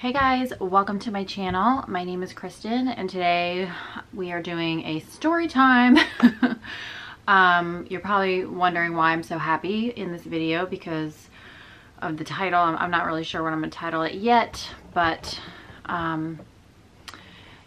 Hey guys, welcome to my channel. My name is Kristen and today we are doing a story time. You're probably wondering why I'm so happy in this video because of the title. I'm not really sure what I'm gonna title it yet, but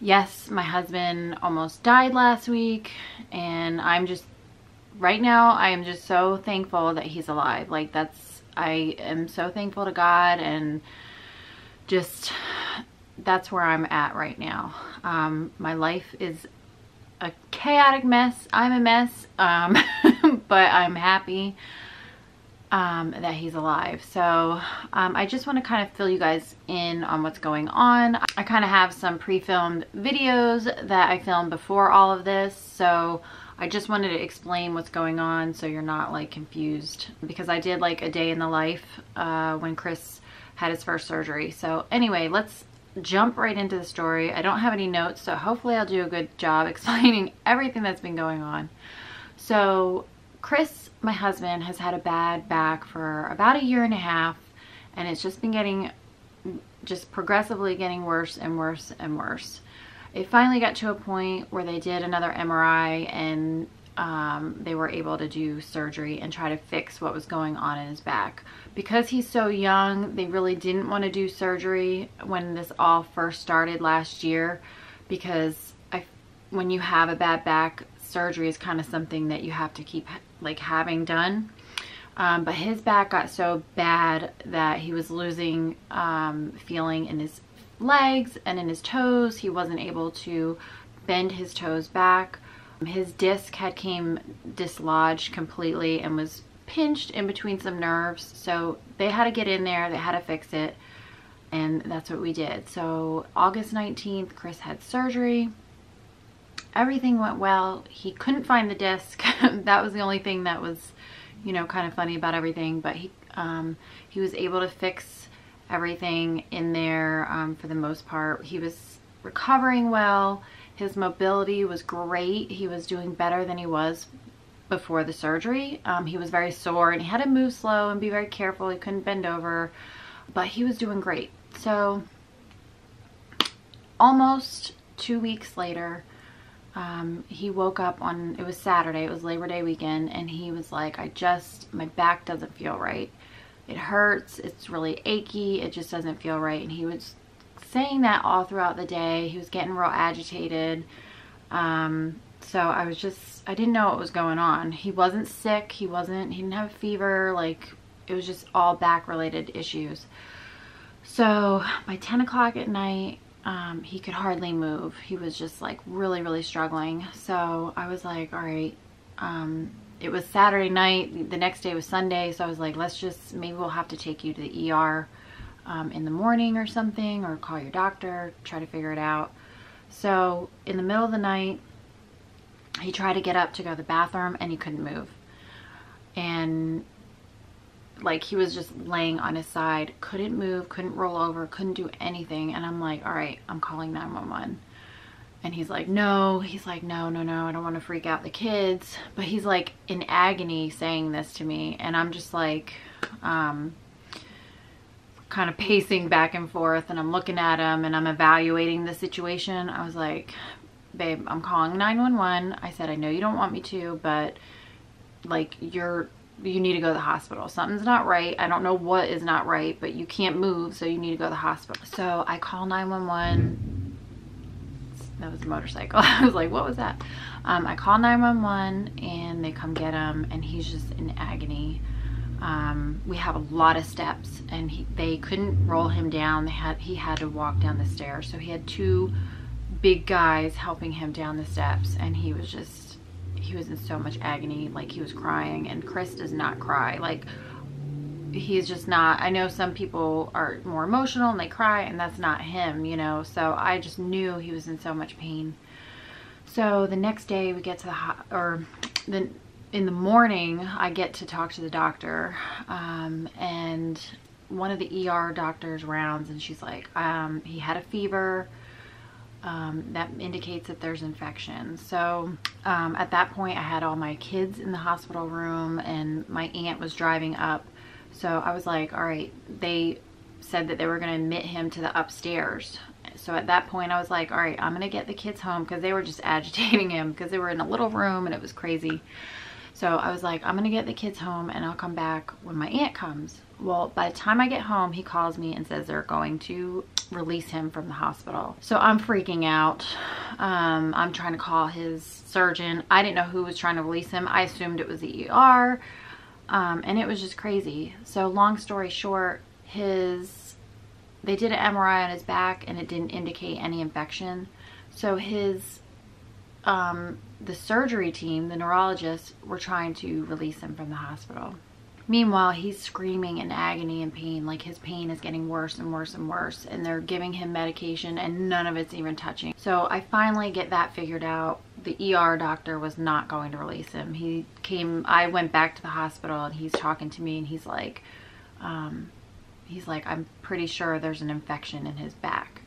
yes, my husband almost died last week and right now I am just so thankful that he's alive. Like I am so thankful to God, and just that's where I'm at right now. My life is a chaotic mess. I'm a mess, but I'm happy that he's alive. So I just want to kind of fill you guys in on what's going on. I kind of have some pre-filmed videos that I filmed before all of this, so I just wanted to explain what's going on so you're not like confused, because I did like a day in the life when Chris had his first surgery. So anyway, let's jump right into the story. I don't have any notes, so hopefully I'll do a good job explaining everything that's been going on. So Chris, my husband, has had a bad back for about a year and a half, and it's just been progressively getting worse and worse and worse. It finally got to a point where they did another MRI and they were able to do surgery and try to fix what was going on in his back. Because he's so young, they really didn't want to do surgery when this all first started last year, because when you have a bad back, surgery is kind of something that you have to keep like having done. But his back got so bad that he was losing feeling in his legs and in his toes. He wasn't able to bend his toes back. His disc had came dislodged completely and was pinched in between some nerves, so they had to get in there, they had to fix it, and that's what we did. So August 19th, Chris had surgery. Everything went well. He couldn't find the disc. That was the only thing that was, you know, kind of funny about everything, but he was able to fix everything in there for the most part. He was recovering well. His mobility was great. He was doing better than he was before the surgery. He was very sore and he had to move slow and be very careful. He couldn't bend over, but he was doing great. So almost 2 weeks later, he woke up on, it was Saturday, it was Labor Day weekend, and he was like, my back doesn't feel right. It hurts, it's really achy, it just doesn't feel right. And he was saying that all throughout the day. He was getting real agitated. So I didn't know what was going on. He wasn't sick. He didn't have a fever. Like, it was just all back related issues. So by 10 o'clock at night, he could hardly move. He was just like really, really struggling. So I was like, all right, it was Saturday night. The next day was Sunday. So I was like, maybe we'll have to take you to the ER. In the morning or something, or call your doctor, try to figure it out. So in the middle of the night, he tried to get up to go to the bathroom and he couldn't move. And like, he was just laying on his side, couldn't move, couldn't roll over, couldn't do anything. And I'm like, all right, I'm calling 911. And he's like, no, I don't want to freak out the kids. But he's like in agony saying this to me. And I'm just like, kind of pacing back and forth, and I'm looking at him and I'm evaluating the situation. I was like, babe, I'm calling 911. I said, I know you don't want me to, but like, you need to go to the hospital. Something's not right. I don't know what is not right, but you can't move, so you need to go to the hospital. So I call 911. That was a motorcycle. I was like, what was that? I call 911 and they come get him, and he's just in agony. We have a lot of steps, and they couldn't roll him down. He had to walk down the stairs. So he had two big guys helping him down the steps, and he was in so much agony. Like, he was crying, and Chris does not cry. Like, he's just not, I know some people are more emotional and they cry, and that's not him, you know? So I just knew he was in so much pain. So the next day we get to in the morning, I get to talk to the doctor, and one of the ER doctors rounds, and she's like, he had a fever, that indicates that there's infection. So at that point, I had all my kids in the hospital room, and my aunt was driving up. So I was like, all right, they said that they were going to admit him to the upstairs. So at that point I was like, all right, I'm going to get the kids home, because they were just agitating him because they were in a little room and it was crazy. So I was like, I'm going to get the kids home and I'll come back when my aunt comes. Well, by the time I get home, he calls me and says they're going to release him from the hospital. So I'm freaking out. I'm trying to call his surgeon. I didn't know who was trying to release him. I assumed it was the ER. And it was just crazy. So long story short, they did an MRI on his back and it didn't indicate any infection. So the surgery team, the neurologists, were trying to release him from the hospital. Meanwhile, he's screaming in agony and pain. Like, his pain is getting worse and worse and worse, and they're giving him medication and none of it's even touching. So I finally get that figured out. The ER doctor was not going to release him. I went back to the hospital and he's talking to me and he's like, I'm pretty sure there's an infection in his back.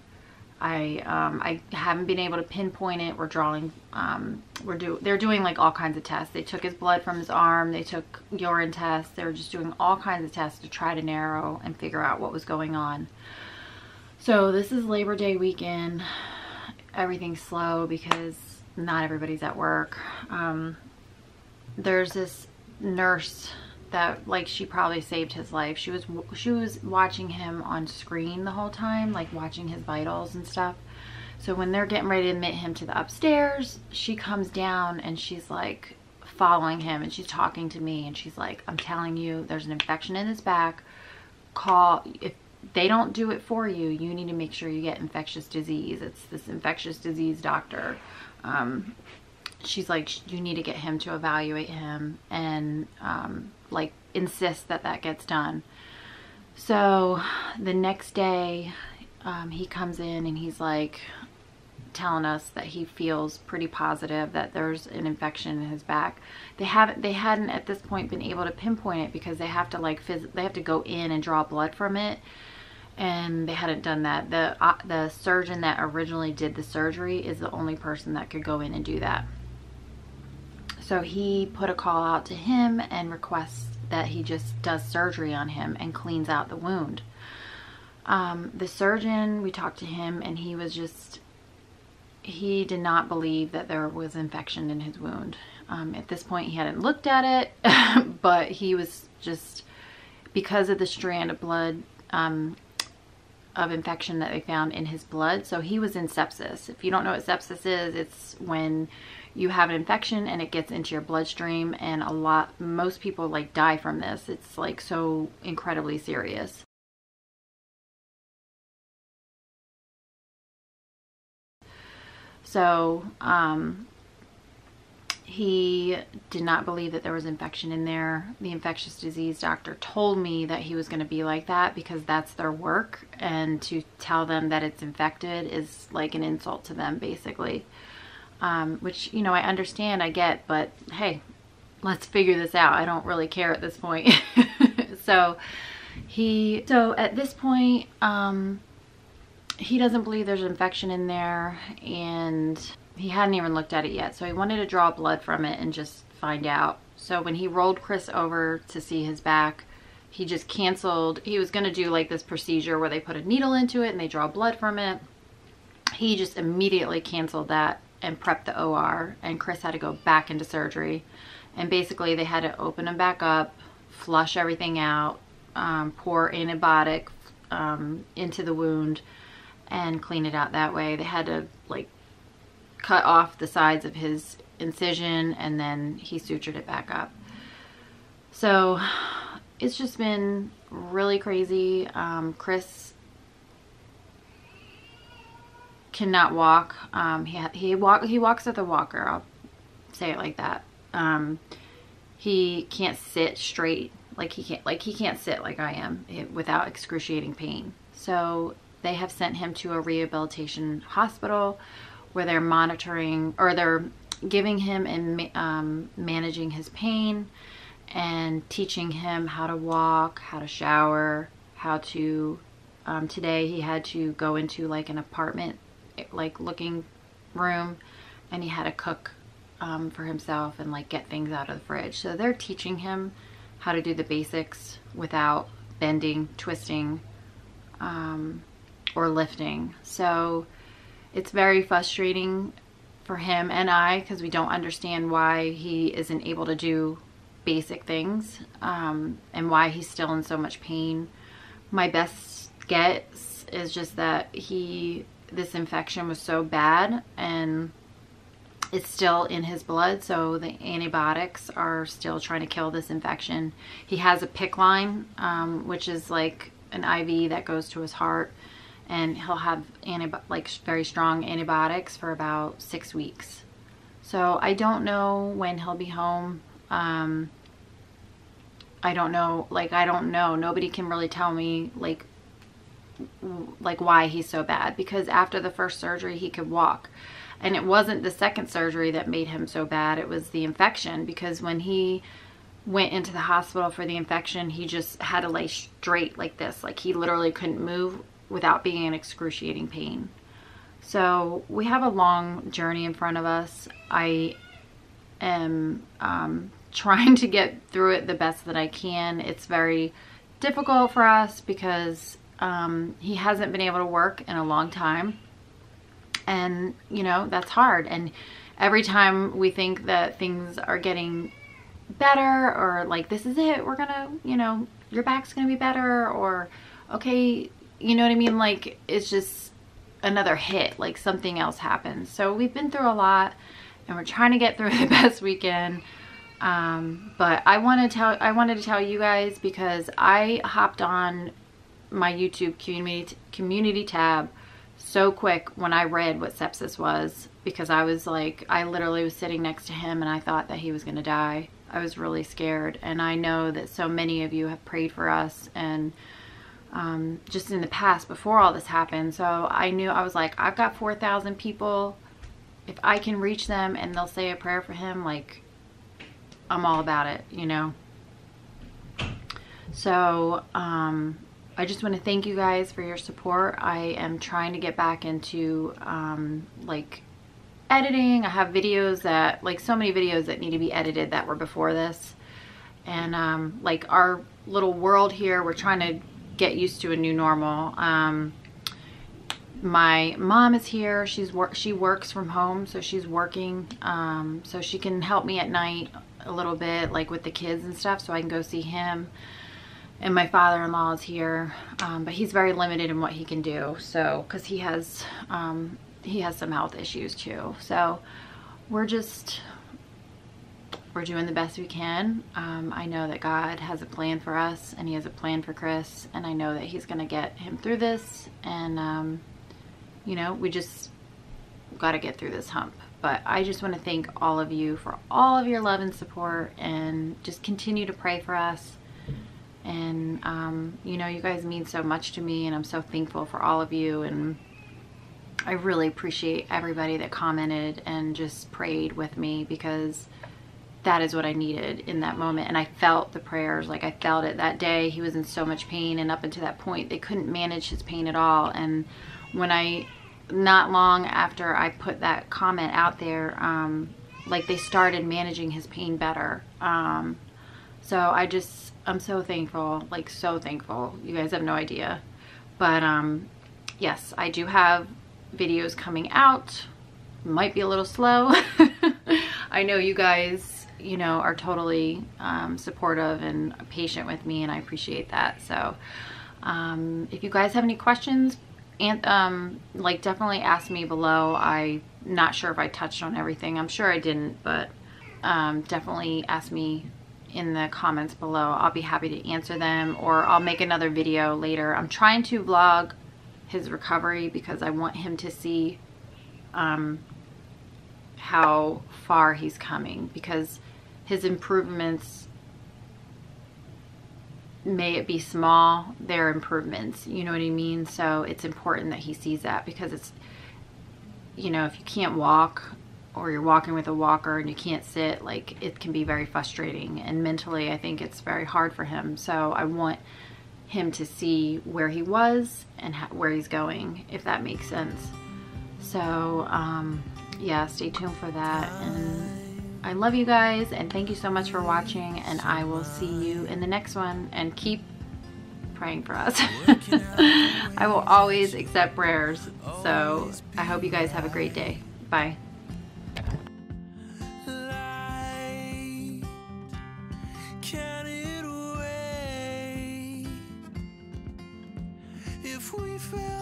I haven't been able to pinpoint it. We're drawing, they're doing like all kinds of tests. They took his blood from his arm. They took urine tests. They were just doing all kinds of tests to try to narrow and figure out what was going on. So this is Labor Day weekend. Everything's slow because not everybody's at work. There's this nurse that, like, she probably saved his life. She was watching him on screen the whole time, like watching his vitals and stuff. So when they're getting ready to admit him to the upstairs, she comes down and she's like following him and she's talking to me and she's like, I'm telling you, there's an infection in his back. If they don't do it for you, you need to make sure you get infectious disease. It's this infectious disease doctor. She's like, you need to get him to evaluate him and like insist that that gets done. So the next day he comes in and he's like telling us that he feels pretty positive that there's an infection in his back. They hadn't at this point been able to pinpoint it because they have to go in and draw blood from it, and they hadn't done that. The surgeon that originally did the surgery is the only person that could go in and do that. So he put a call out to him and requests that he just does surgery on him and cleans out the wound. The surgeon, we talked to him and he did not believe that there was infection in his wound. At this point he hadn't looked at it, but he was just, because of the strand of blood, of infection that they found in his blood. So he was in sepsis. If you don't know what sepsis is, it's when you have an infection and it gets into your bloodstream, and most people like die from this. It's like so incredibly serious. So he did not believe that there was infection in there. The infectious disease doctor told me that he was going to be like that because that's their work, and to tell them that it's infected is like an insult to them, basically. Which, you know, I understand, I get, but hey, let's figure this out. I don't really care at this point. So at this point, he doesn't believe there's an infection in there, and he hadn't even looked at it yet, so he wanted to draw blood from it and just find out. So when he rolled Chris over to see his back, he just canceled. He was going to do like this procedure where they put a needle into it and they draw blood from it. He just immediately canceled that and prepped the OR, and Chris had to go back into surgery, and basically they had to open him back up, flush everything out, pour antibiotic into the wound and clean it out that way. They had to like cut off the sides of his incision, and then he sutured it back up. So it's just been really crazy. Chris cannot walk. He walks with a walker, I'll say it like that. He can't sit straight, like he can't sit like I am, without excruciating pain. So they have sent him to a rehabilitation hospital where they're monitoring, or they're giving him and managing his pain and teaching him how to walk, how to shower, how to, today he had to go into like an apartment, like looking room, and he had to cook for himself and like get things out of the fridge. So they're teaching him how to do the basics without bending, twisting, or lifting. So it's very frustrating for him and I, because we don't understand why he isn't able to do basic things, and why he's still in so much pain. My best guess is just that this infection was so bad and it's still in his blood, so the antibiotics are still trying to kill this infection. He has a PICC line, which is like an IV that goes to his heart, and he'll have very strong antibiotics for about 6 weeks. So I don't know when he'll be home. I don't know, nobody can really tell me like why he's so bad, because after the first surgery he could walk. And it wasn't the second surgery that made him so bad, it was the infection, because when he went into the hospital for the infection, he just had to lay straight like this. Like, he literally couldn't move without being in excruciating pain. So we have a long journey in front of us. I am trying to get through it the best that I can. It's very difficult for us because he hasn't been able to work in a long time. And, you know, that's hard. And every time we think that things are getting better, or like, this is it, we're gonna, you know, your back's gonna be better, or okay, you know what I mean? Like, it's just another hit, like something else happens. So we've been through a lot and we're trying to get through the best we can. But I wanted to tell you guys, because I hopped on my YouTube community tab so quick when I read what sepsis was, because I was like, I literally was sitting next to him and I thought that he was gonna die. I was really scared, and I know that so many of you have prayed for us, and just in the past before all this happened. So I knew, I was like, I've got 4,000 people. If I can reach them and they'll say a prayer for him, like, I'm all about it, you know. So I just want to thank you guys for your support. I am trying to get back into like editing. I have videos that, like, so many videos that need to be edited that were before this, and like, our little world here, we're trying to get used to a new normal. My mom is here. She works from home, so she's working, so she can help me at night a little bit, like with the kids and stuff, so I can go see him. And my father-in-law is here, but he's very limited in what he can do, so, because he has some health issues too. So we're doing the best we can. I know that God has a plan for us, and he has a plan for Chris, and I know that he's gonna get him through this, and you know, we just gotta get through this hump. But I just want to thank all of you for all of your love and support, and just continue to pray for us. And you know, you guys mean so much to me, and I'm so thankful for all of you, and I really appreciate everybody that commented and just prayed with me, because that is what I needed in that moment. And I felt the prayers, like, I felt it that day. He was in so much pain, and up until that point they couldn't manage his pain at all. And when I, not long after I put that comment out there, like, they started managing his pain better. So I'm so thankful, like, so thankful. You guys have no idea. But yes, I do have videos coming out. Might be a little slow. I know you guys, you know, are totally supportive and patient with me, and I appreciate that. So if you guys have any questions, and like, definitely ask me below. I'm not sure if I touched on everything. I'm sure I didn't, but definitely ask me in the comments below. I'll be happy to answer them, or I'll make another video later. I'm trying to vlog his recovery, because I want him to see how far he's coming, because his improvements, may it be small, they're improvements, you know what I mean? So it's important that he sees that, because it's, you know, if you can't walk, or you're walking with a walker and you can't sit, like, it can be very frustrating, and mentally I think it's very hard for him. So I want him to see where he was and where he's going, if that makes sense. So yeah, stay tuned for that, and I love you guys, and thank you so much for watching, and I will see you in the next one, and keep praying for us. I will always accept prayers. So I hope you guys have a great day. Bye. If we fail